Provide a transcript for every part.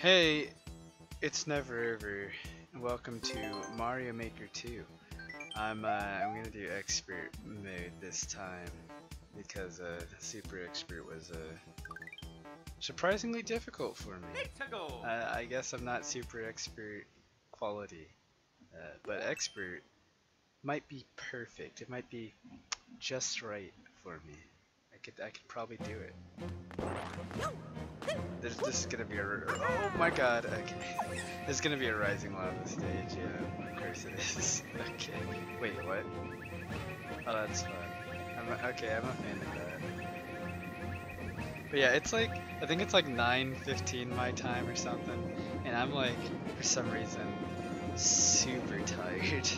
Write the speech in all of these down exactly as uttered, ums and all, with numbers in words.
Hey, it's Never Ever, and welcome to Mario Maker two. I'm uh, I'm gonna do expert mode this time because uh, super expert was uh, surprisingly difficult for me. Uh, I guess I'm not super expert quality, uh, but expert might be perfect. It might be just right for me. I could I could probably do it. There's this is gonna be a oh my god, okay. There's gonna be a rising lava stage, yeah, of course it is. Okay. Wait, what? Oh, that's fun. I'm a, okay, I'm a fan of that. But yeah, it's like I think it's like nine fifteen my time or something, and I'm like for some reason super tired.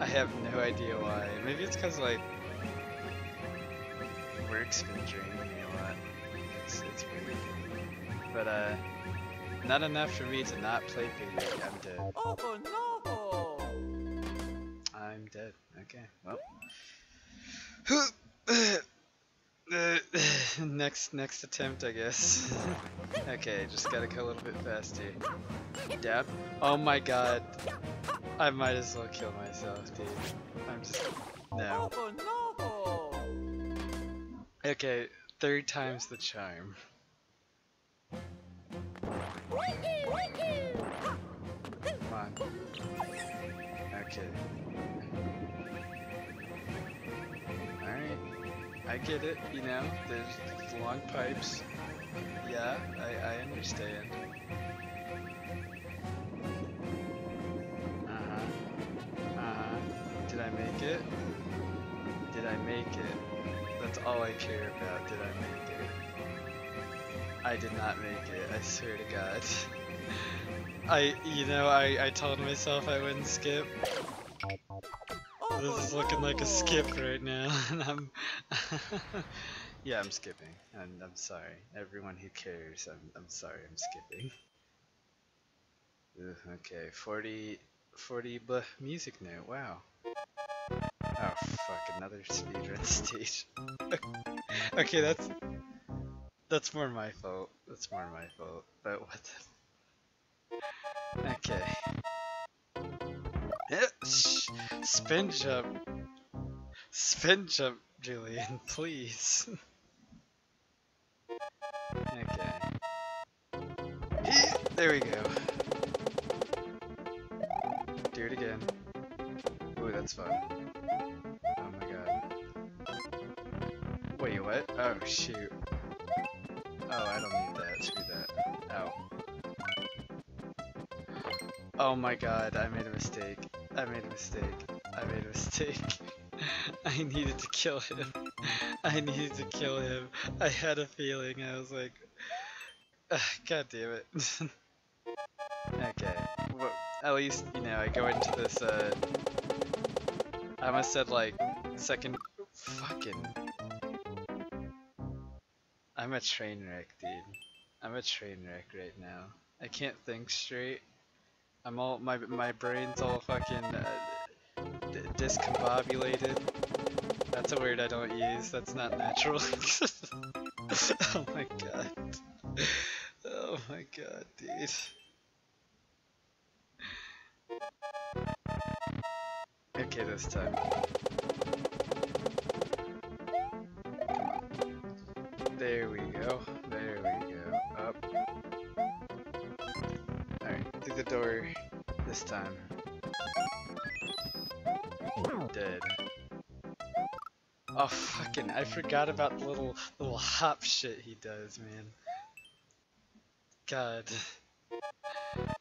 I have no idea why. Maybe it's because like work's been draining me a lot. It's it's weird. But uh, not enough for me to not play video. I'm dead. Oh no! I'm dead. Okay, well. next next attempt, I guess. Okay, just gotta go a little bit faster. Dab. Oh my god. I might as well kill myself, dude. I'm just no. Okay, third time's the charm. Come on. Okay. Alright. I get it, you know, there's long pipes. Yeah, I, I understand. Uh-huh. Uh-huh. Did I make it? Did I make it? That's all I care about. Did I make it? I did not make it, I swear to god. I, you know, I, I told myself I wouldn't skip. This is looking like a skip right now, and I'm... yeah, I'm skipping. I'm, I'm sorry. Everyone who cares, I'm, I'm sorry I'm skipping. Ooh, okay, forty, forty blah, music note, wow. Oh, fuck, another speedrun stage. Okay, that's... That's more my fault. That's more my fault. But what the... Okay. Spin jump. Spin jump, Julian, please. Okay. There we go. Do it again. Ooh, that's fun. Oh my god. Wait, what? Oh, shoot. Oh, I don't need that. Screw that. Ow. Oh my god, I made a mistake. I made a mistake. I made a mistake. I needed to kill him. I needed to kill him. I had a feeling. I was like... Uh, god damn it. Okay. Well, at least, you know, I go into this, uh... I almost said, like, second... Fucking... I'm a train wreck, dude. I'm a train wreck right now. I can't think straight. I'm all my my brain's all fucking uh, d discombobulated. That's a word I don't use. That's not natural. Oh my god. Oh my god, dude. Okay, this time. There we go, there we go, up. Alright, through the door this time. Dead. Oh fucking, I forgot about the little, little hop shit he does, man. God.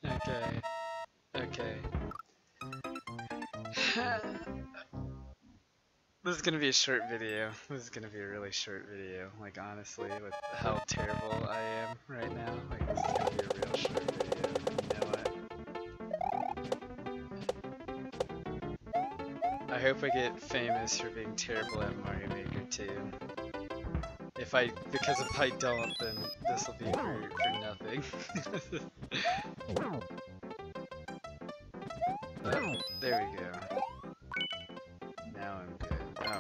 Okay. Okay. This is gonna be a short video. This is gonna be a really short video. Like honestly, with how terrible I am right now, like this is gonna be a real short video. You know what? I hope I get famous for being terrible at Mario Maker two. If I, because if I don't, then this will be for, for nothing. Oh, there we go.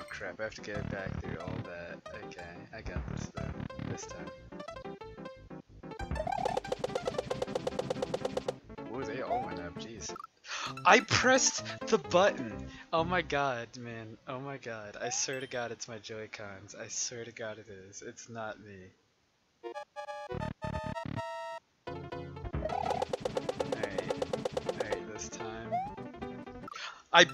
Crap, I have to get back through all that. Okay, I got this though, this time. I pressed the button. Oh my god, man. Oh my god. I swear to god it's my Joy-Cons. I swear to god it is. It's not me. Alright. Alright, this time. I...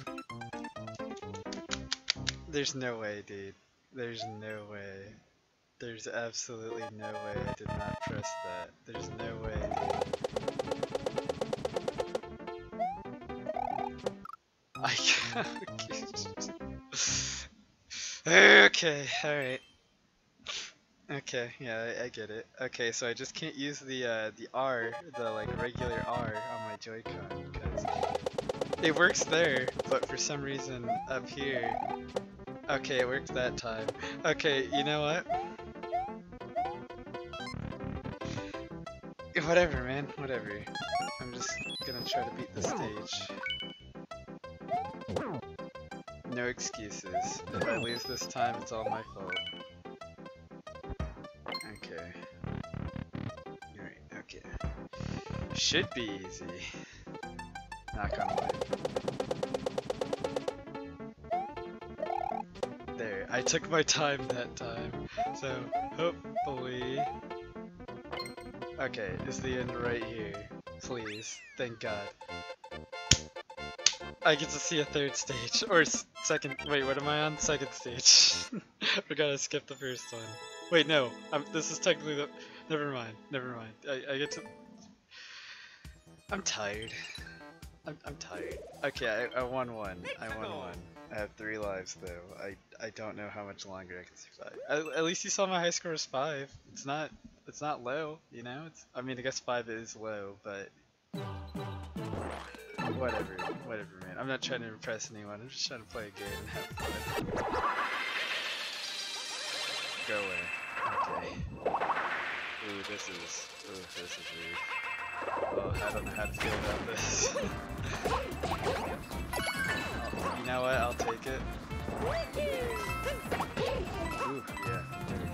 There's no way, dude. There's no way. There's absolutely no way I did not press that. There's no way, dude. I can't. Okay, alright. Okay, yeah, I, I get it. Okay, so I just can't use the uh, the R, the like regular R on my Joy-Con because it works there, but for some reason up here. Okay, it worked that time. Okay, you know what? Whatever, man. Whatever. I'm just gonna try to beat the stage. No excuses. If I lose this time, it's all my fault. Okay. Alright, okay. Should be easy. Knock on wood. There. I took my time that time. So, hopefully... Okay, it's the end right here. Please. Thank god. I get to see a third stage. Or s second. Wait, what am I on? Second stage. We gotta skip the first one. Wait, no. I'm, this is technically the. Never mind. Never mind. I, I get to. I'm tired. I'm, I'm tired. Okay, I, I won one. I won one. I have three lives though. I, I don't know how much longer I can survive. I, at least you saw my high score was five. It's not. It's not low, you know? It's, I mean, I guess five is low, but... Whatever, whatever, man. I'm not trying to impress anyone, I'm just trying to play a game and have fun. Go away. Okay. Ooh, this is... Ooh, this is weird. Oh, I don't know how to feel about this. You know what? I'll take it. Ooh, yeah. There we go.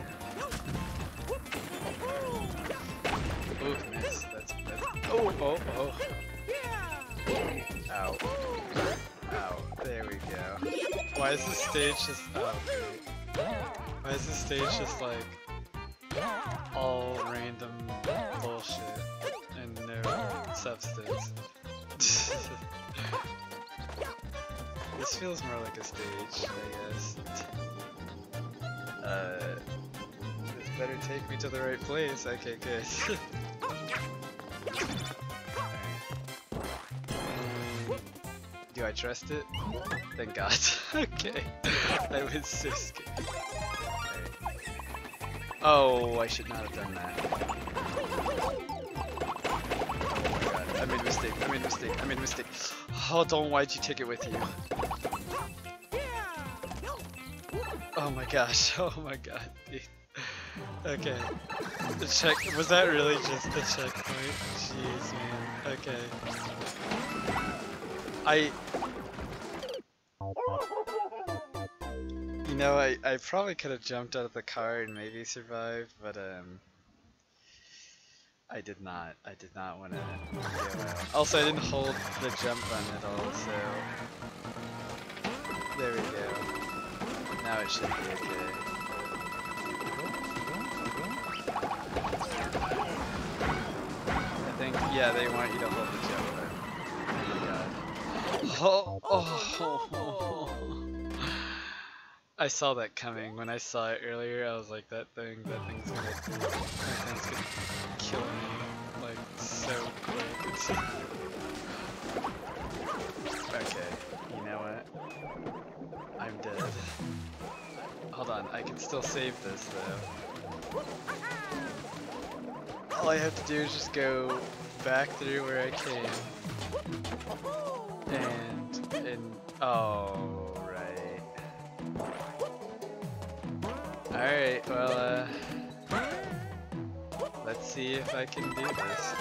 Ooh, nice. That's better. Oh, oh, oh. Ow. Ow. There we go. Why is this stage just... Oh, great. Why is this stage just like... all random bullshit and no substance? This feels more like a stage, I guess. Uh... Better take me to the right place. Okay, good. Do I trust it? Thank god. Okay. I was so scared. Right. Oh, I should not have done that. Oh my god. I made a mistake. I made a mistake. I made a mistake. Hold on, why'd you take it with you? Oh my gosh. Oh my god, dude. Okay, the check, was that really just the checkpoint? Jeez, man, okay. I... You know, I, I probably could have jumped out of the car and maybe survived, but um... I did not, I did not want to go out. Also, I didn't hold the jump button at all, so... There we go. Now it should be okay. Yeah, they want you to hold the jump. Oh, oh, oh. I saw that coming. When I saw it earlier, I was like, that thing, that thing's gonna, that thing's gonna kill me, like, so quick. It's... Okay, you know what? I'm dead. Hold on, I can still save this, though. All I have to do is just go back through where I came, and, and, oh, right. Alright, well, uh, let's see if I can do this.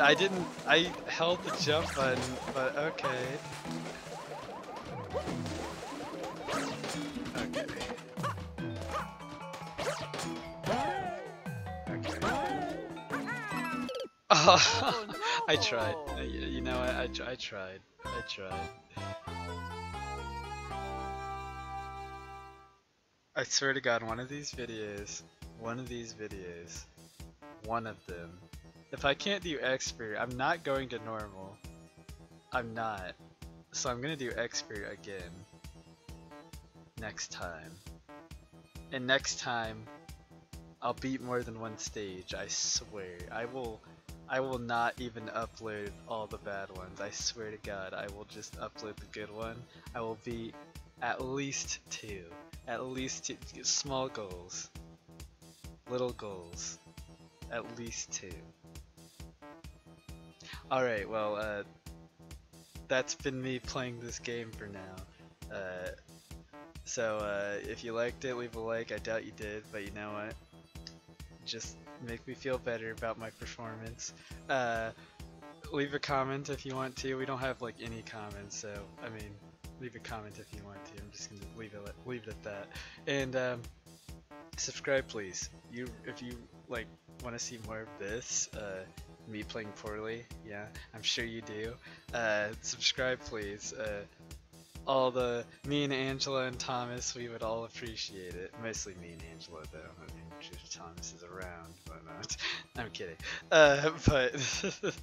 I didn't, I held the jump button, but okay. I tried. I, you know, I, I, I tried. I tried. I swear to God, one of these videos, one of these videos, one of them. If I can't do expert, I'm not going to normal. I'm not. So I'm gonna do expert again. Next time. And next time, I'll beat more than one stage. I swear. I will. I will not even upload all the bad ones. I swear to God, I will just upload the good one. I will beat at least two. At least two. Small goals. Little goals. At least two. Alright, well, uh, that's been me playing this game for now. Uh, so, uh, if you liked it, leave a like. I doubt you did, but you know what? Just make me feel better about my performance. Uh, leave a comment if you want to. We don't have like any comments, so I mean, leave a comment if you want to. I'm just gonna leave it leave it at that. And um, subscribe, please. You if you like want to see more of this, uh, me playing poorly. Yeah, I'm sure you do. Uh, subscribe, please. Uh, all the me and Angela and Thomas, we would all appreciate it. Mostly me and Angela though. I mean, if Thomas is around, but not. I'm kidding. Uh, but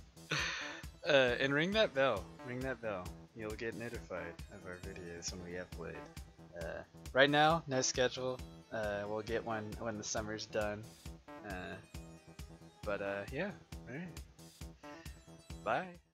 uh, and ring that bell. Ring that bell. You'll get notified of our videos when we upload. Uh, right now, no schedule. Uh, we'll get one when the summer's done. Uh, but uh, yeah. All right. Bye.